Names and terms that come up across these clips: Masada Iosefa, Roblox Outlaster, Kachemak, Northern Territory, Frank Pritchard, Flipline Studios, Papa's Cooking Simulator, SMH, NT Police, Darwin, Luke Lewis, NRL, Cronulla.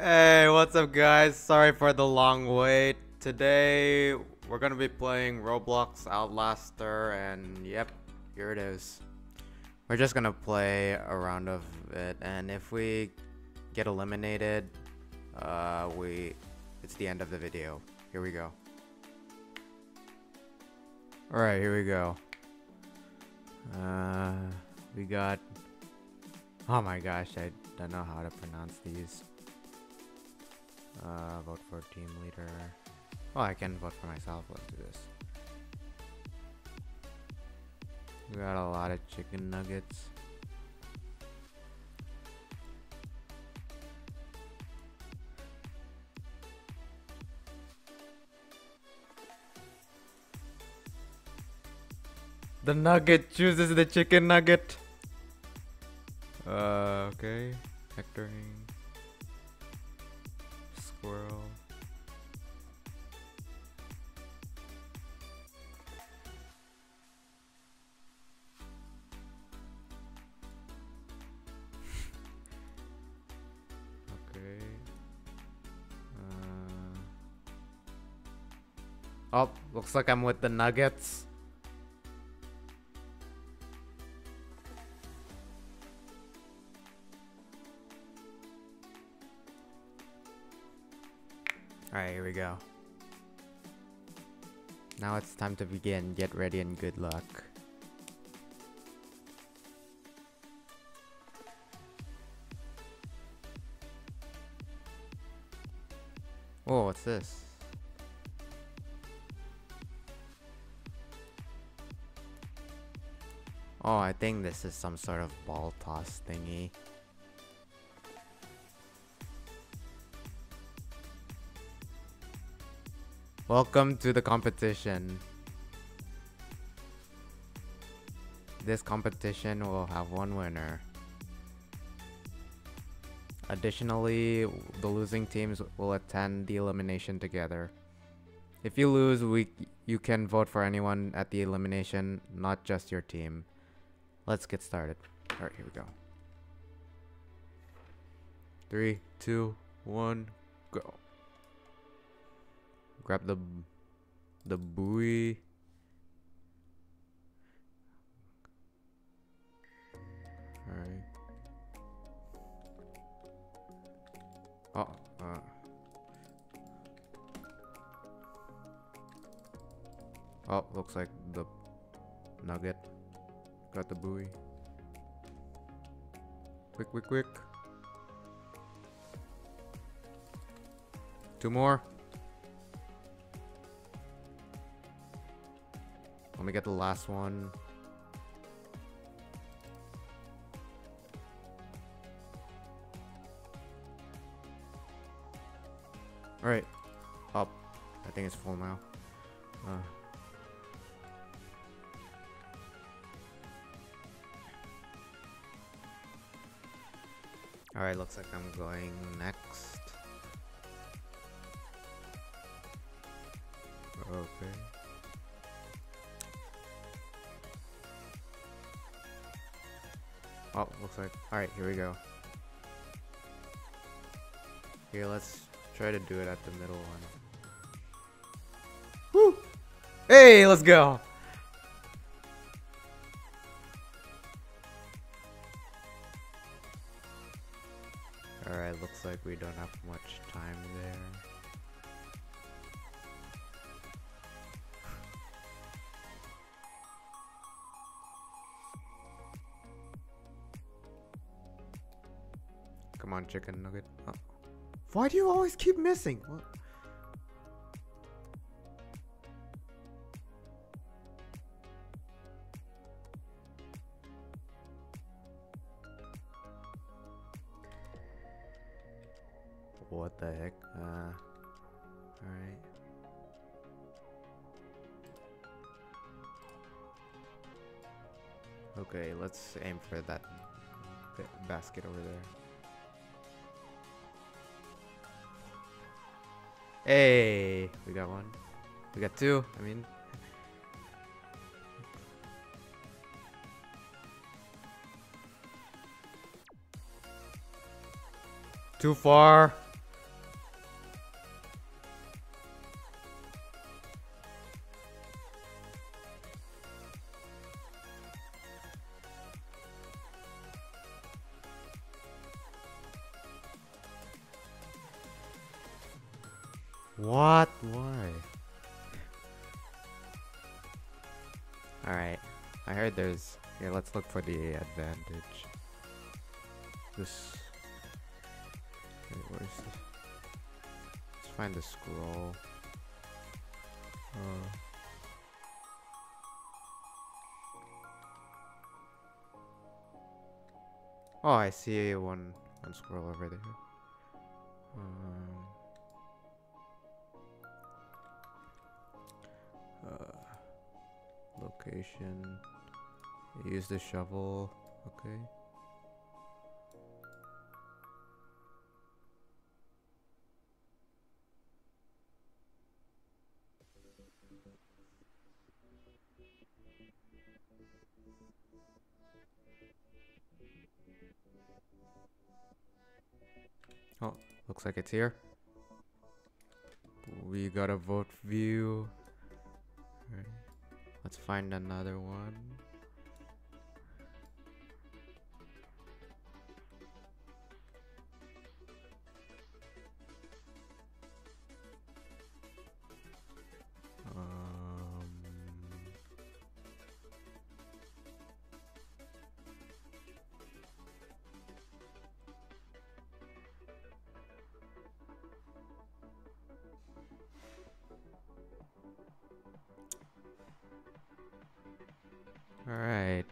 Hey, what's up guys? Sorry for the long wait. Today we're gonna be playing Roblox Outlaster, and yep, here it is. We're just gonna play a round of it, and if we get eliminated, it's the end of the video. Here we go. Alright, here we go. We got... Oh my gosh, I don't know how to pronounce these. Vote for team leader. Oh, I can vote for myself. Let's do this. We got a lot of chicken nuggets. The nugget chooses the chicken nugget. Okay. Hectoring. Squirrel. Okay. Oh, looks like I'm with the nuggets. Alright, here we go. Now it's time to begin. Get ready and good luck. Whoa, what's this? Oh, I think this is some sort of ball toss thingy. Welcome to the competition. This competition will have one winner. Additionally, the losing teams will attend the elimination together. If you lose, you can vote for anyone at the elimination, not just your team. Let's get started. Alright, here we go. 3, 2, 1, go. Grab the buoy. All right. Oh, looks like the nugget got the buoy. Quick, quick, quick. 2 more. Let me get the last one. Alright. Up. I think it's full now. Alright, looks like I'm going next. Okay. Oh, looks like. Alright, here we go. Here, let's try to do it at the middle one. Woo! Hey, let's go! Alright, looks like we don't have much time there. Come on, chicken nugget. Oh. Why do you always keep missing? What? What the heck? Alright. Okay, let's aim for that basket over there. Hey, we got one. We got 2, I mean. Too far. What? Why? Alright. I heard there's... Here, let's look for the advantage. This... Wait, where's the... Let's find the scroll. Oh, I see one scroll over there. Location. Use the shovel. Okay. Oh, looks like it's here. We got a vote view. Right. Let's find another one. Alright,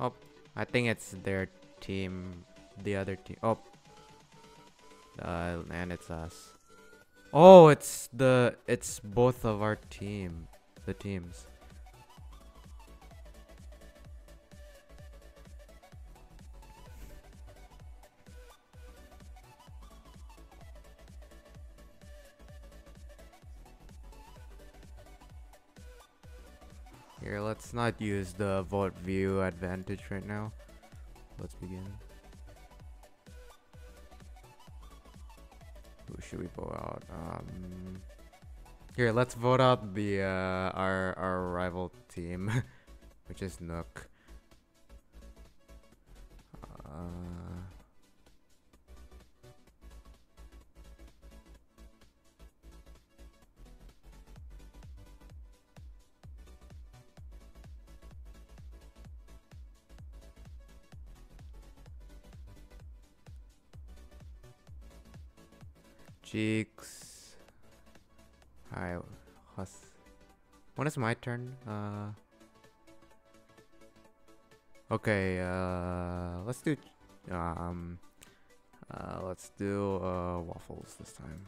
oh, I think it's their team, the other team, oh, and it's us. Oh, it's both of our team, the teams. Here, let's not use the vote view advantage right now. Let's begin. Who should we vote out? Here, let's vote out the our rival team, which is Nook. Cheeks. Hi. When is my turn? Okay. Let's do. Let's do waffles this time.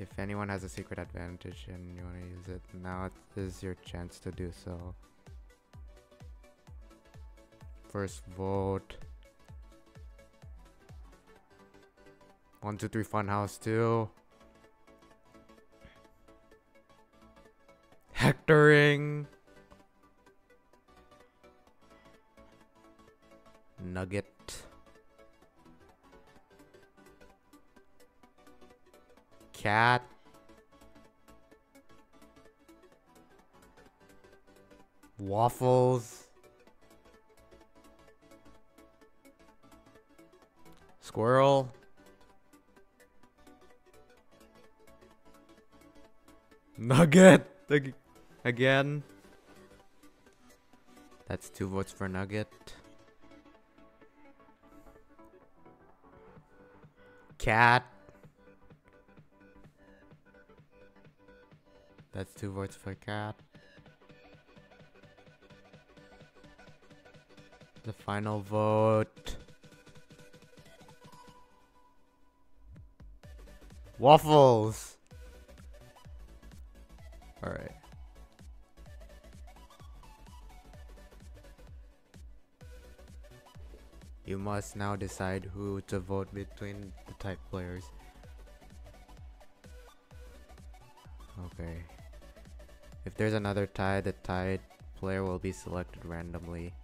If anyone has a secret advantage and you want to use it, now is your chance to do so. First vote. 1, 2, 3 Funhouse 2. Hectoring. Nugget. Cat. Waffles. Squirrel. Nugget again. That's 2 votes for Nugget. Cat. That's 2 votes for Cat. The final vote. Waffles. All right. You must now decide who to vote between the type players. Okay. If there's another tie, the tied player will be selected randomly.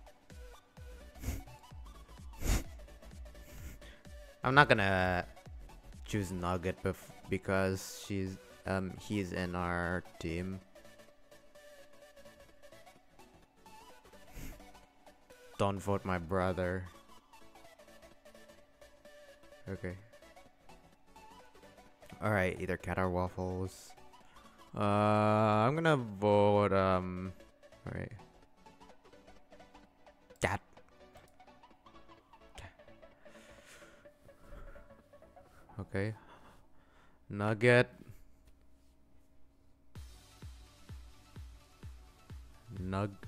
I'm not gonna choose Nugget because he's in our team. Don't vote my brother. Okay. Alright, either cat or waffles. I'm gonna vote, alright. Cat. Okay. Nugget.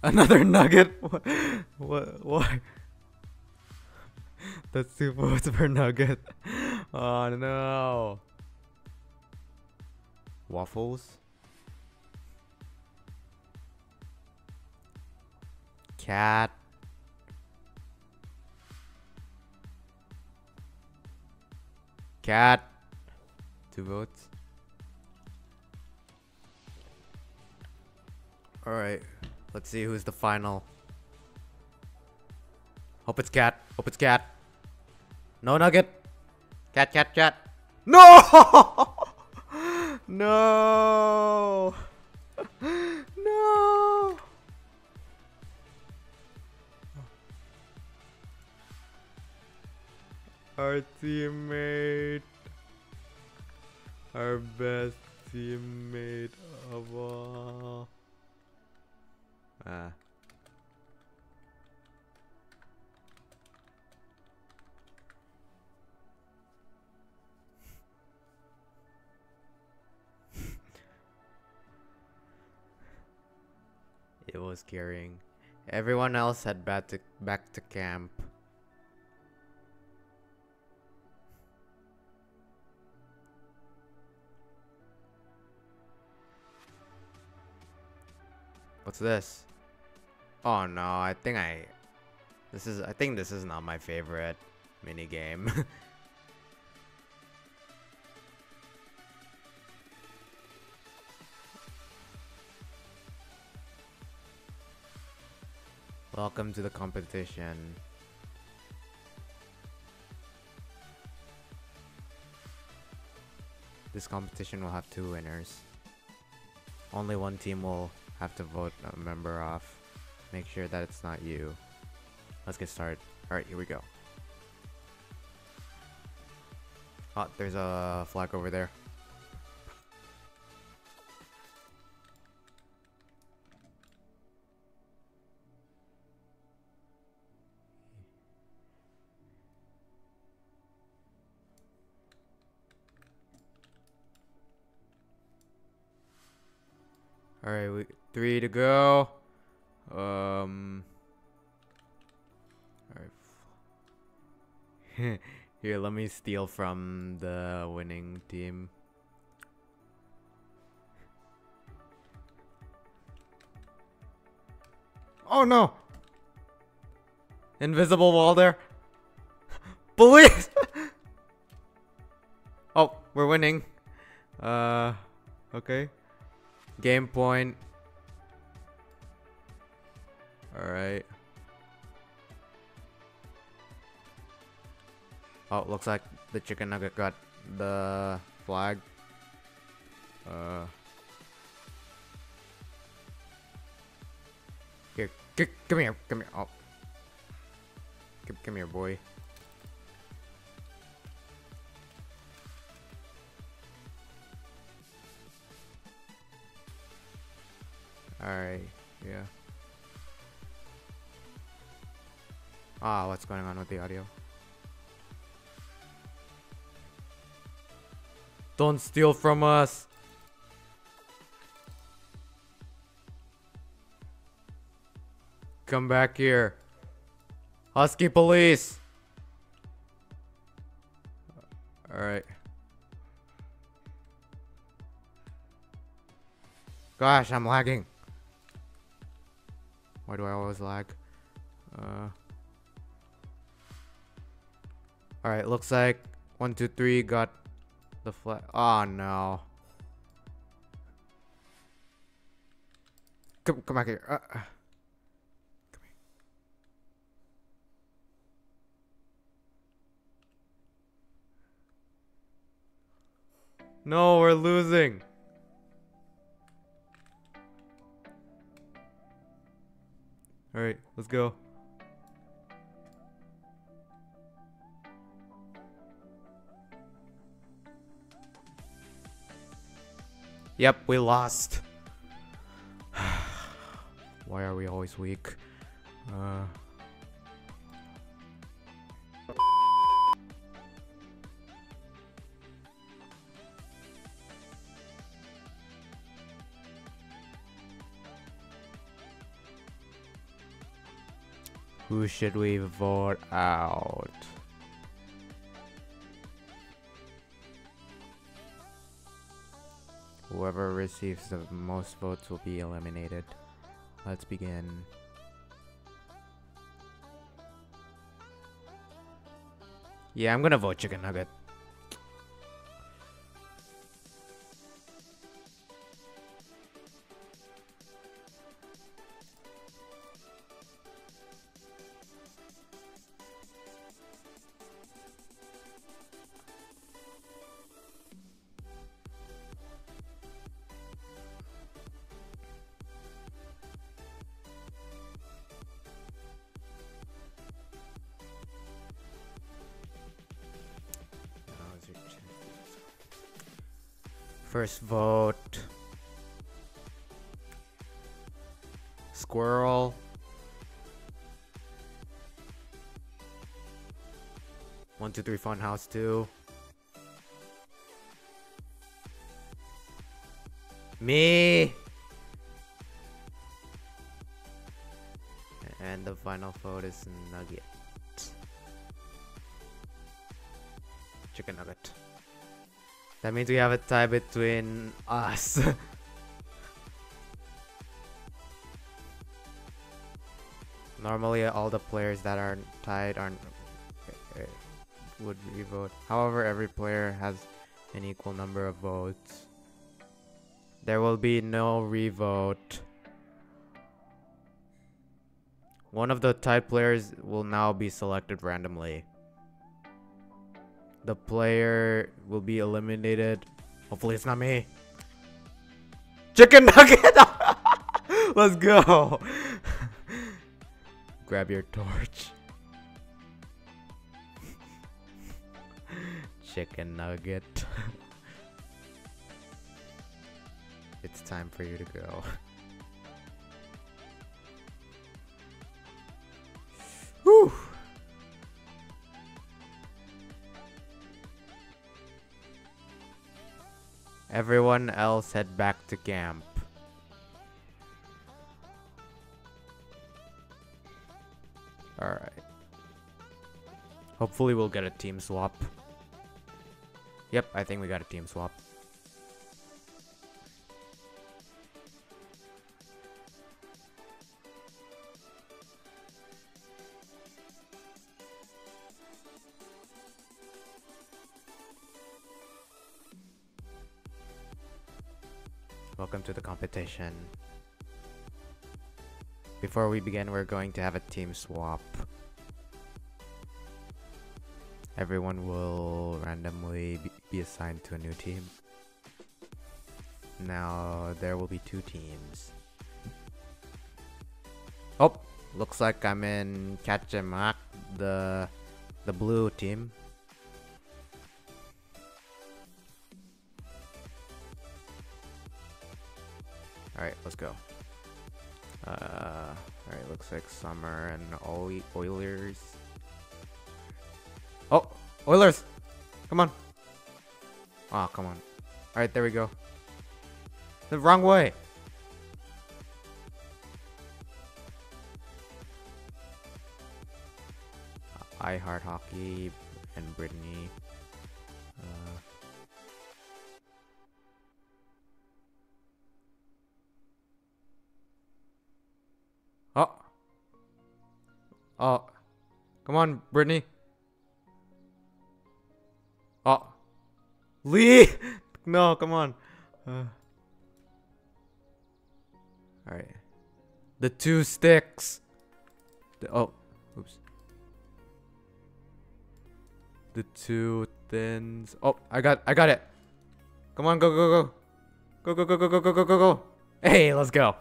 Another nugget? What? Why? That's 2 votes per nugget. Oh no. Waffles. Cat. Cat. 2 votes. Alright. Let's see who's the final. Hope it's cat. Hope it's cat. No nugget. Cat, cat, cat. No! No! No! Our teammate. Our best teammate of all. It was carrying. Everyone else had back to camp. What's this? Oh no, I think this is not my favorite minigame. Welcome to the competition. This competition will have 2 winners. Only one team will have to vote a member off. Make sure that it's not you. Let's get started. Alright, here we go. Oh, there's a flag over there. Alright, 3 to go. Alright. Here, let me steal from the winning team. Oh no! Invisible wall there. Police! Oh, we're winning. Okay. Game point. Alright. Oh, looks like the chicken nugget got the flag. Here, come here, come here. Oh. Come here, boy. Alright, yeah. Ah, what's going on with the audio? Don't steal from us! Come back here. Husky police! Alright. Gosh, I'm lagging. Why do I always lag? Alright, looks like 1, 2, 3 got the flag. Oh no. Come back here. Come here. No, we're losing. Alright, let's go. Yep, we lost. Why are we always weak? Who should we vote out? Whoever receives the most votes will be eliminated. Let's begin. Yeah, I'm gonna vote Chicken Nugget. First vote, squirrel. One, two, three, funhouse, two. Me. And the final vote is Nugget. Chicken Nugget. That means we have a tie between us. Normally, all the players that are tied aren't would re-vote. However, every player has an equal number of votes. There will be no re-vote. One of the tied players will now be selected randomly. The player will be eliminated. Hopefully it's not me. Chicken Nugget! Let's go! Grab your torch. Chicken Nugget. It's time for you to go. Whew! Everyone else head back to camp. Alright. Hopefully we'll get a team swap. Yep, I think we got a team swap. Welcome to the competition. Before we begin, we're going to have a team swap. Everyone will randomly be assigned to a new team. Now, there will be two teams. Oh, looks like I'm in Kachemak, the blue team. Alright, let's go. Alright, looks like Summer and Oilers. Oh! Oilers! Come on! Oh, come on. Alright, there we go. The wrong way! I Heart Hockey and Brittany. Oh, come on, Brittany. Oh, Lee. No, come on. All right, the two sticks. Oh, oops. The two thins. Oh, I got it. Come on, go, go, go, go, go, go, go, go, go, go, go. Hey, let's go.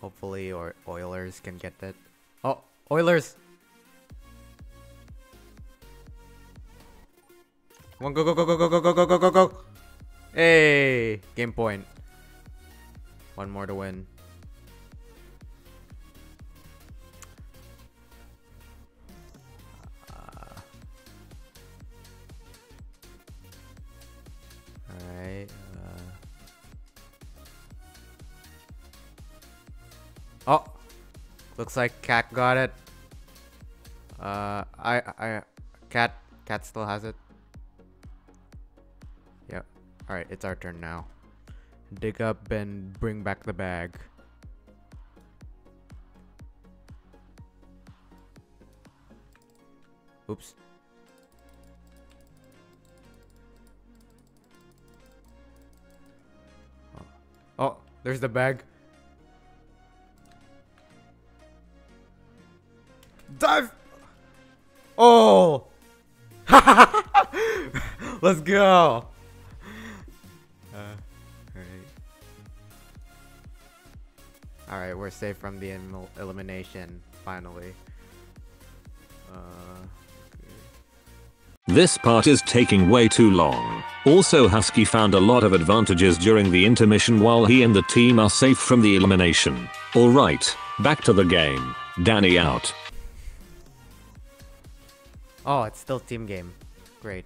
Hopefully or Oilers can get that. Oh, Oilers! Come on, go, go, go, go, go, go, go, go, go, go! Hey! Game point. One more to win. Alright. Oh! Looks like Cat got it. Cat still has it. Yep. Alright, it's our turn now. Dig up and bring back the bag. Oops. Oh, there's the bag. Dive! Oh! Let's go! Alright. Alright, we're safe from the elimination, finally. This part is taking way too long. Also, Husky found a lot of advantages during the intermission while he and the team are safe from the elimination. Alright, back to the game. Danny out. Oh, it's still team game. Great.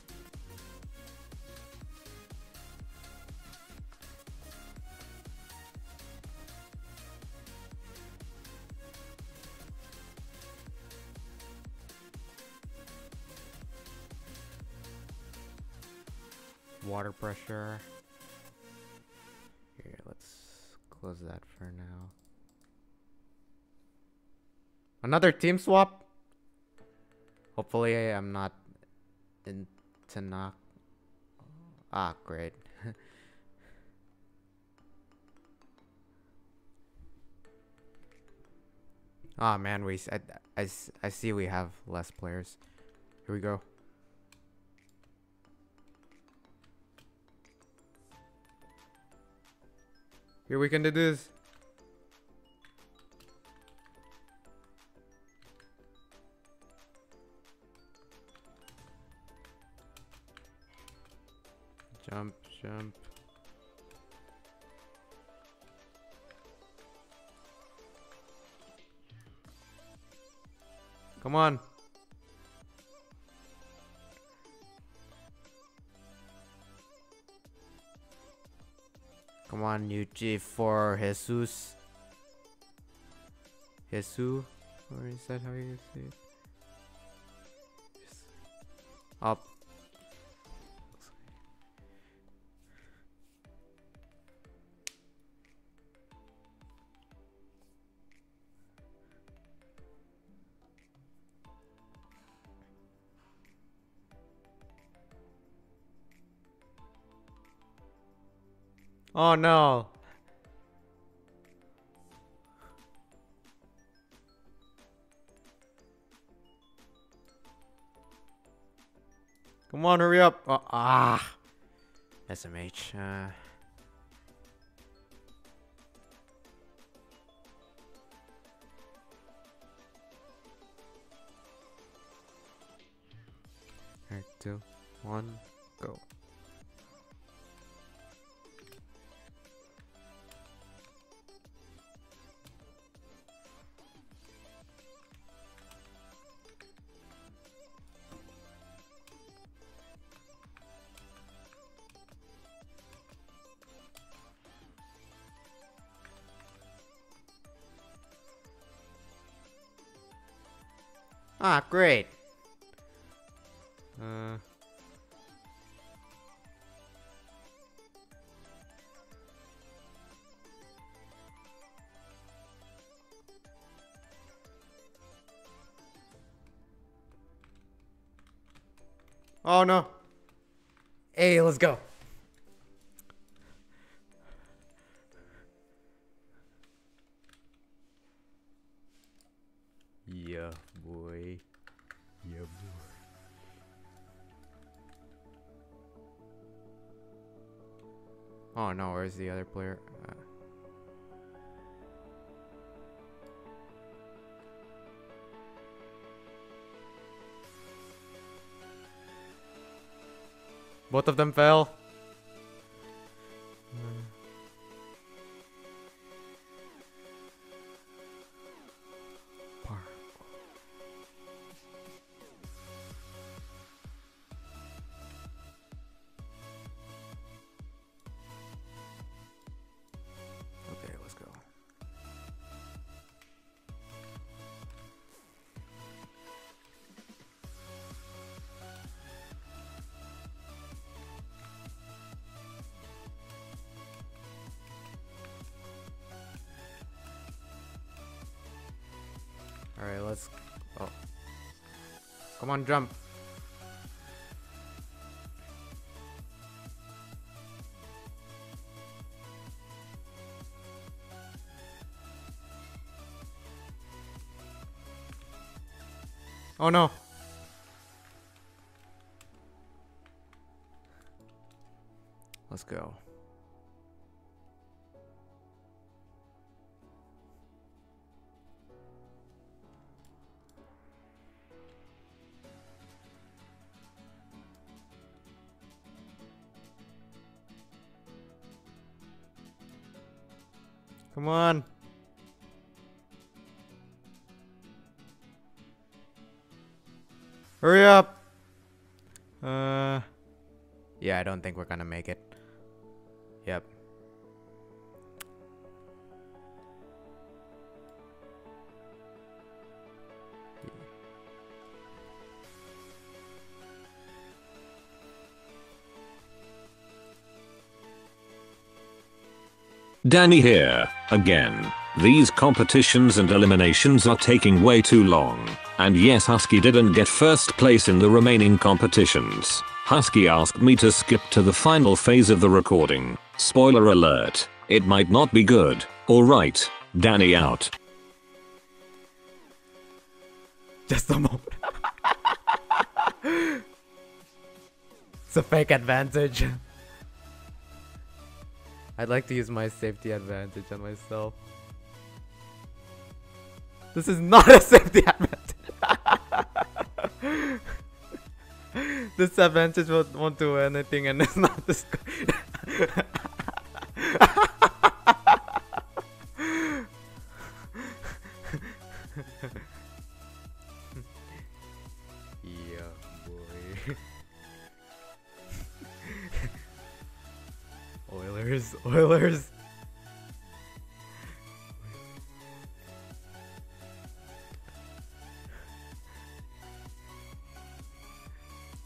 Water pressure. Here, let's close that for now. Another team swap? Hopefully I'm not in to knock. Ah, great. Ah, oh, man, I see we have less players. Here we go. Here we can do this. Jump, jump. Come on. Come on, Yuji for Jesus. Jesus? Or is that how you say it? Up. Oh no. Come on, hurry up. Oh, ah. SMH. All right, 2, 1, go. Ah, great. Oh no. Hey, let's go. Yeah, boy. Yeah, boy. Oh no, where's the other player? Both of them fell. Alright, let's... Oh. Come on, jump. Oh no. Let's go. Come on. Hurry up. Yeah, I don't think we're gonna make it. Yep. Danny here, again. These competitions and eliminations are taking way too long. And yes, Husky didn't get first place in the remaining competitions. Husky asked me to skip to the final phase of the recording. Spoiler alert, it might not be good. Alright, Danny out. Just a moment. It's a fake advantage. I'd like to use my safety advantage on myself. This is not a safety advantage. This advantage won't do anything, and it's not this good. Oilers.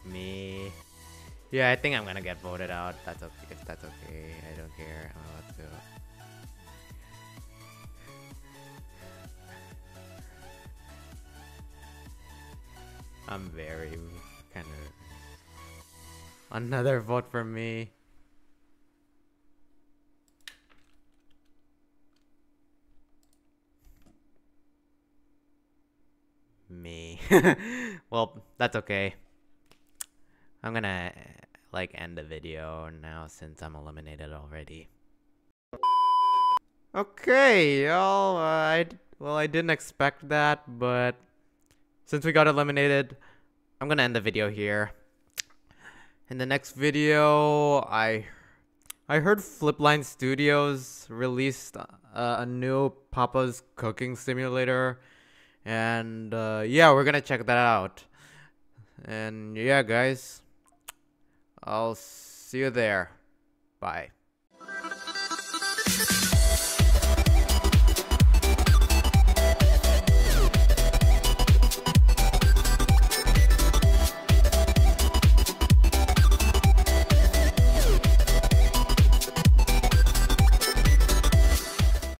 Me. Yeah, I think I'm gonna get voted out. That's okay. If that's okay, I don't care. I'm about to. I'm very kind of. Another vote for me. Me. Well, that's okay. I'm gonna like end the video now since I'm eliminated already. Okay, y'all. I didn't expect that, but since we got eliminated, I'm gonna end the video here. In the next video, I heard Flipline Studios released a new Papa's Cooking Simulator. And yeah, we're gonna check that out. And yeah, guys, I'll see you there. Bye.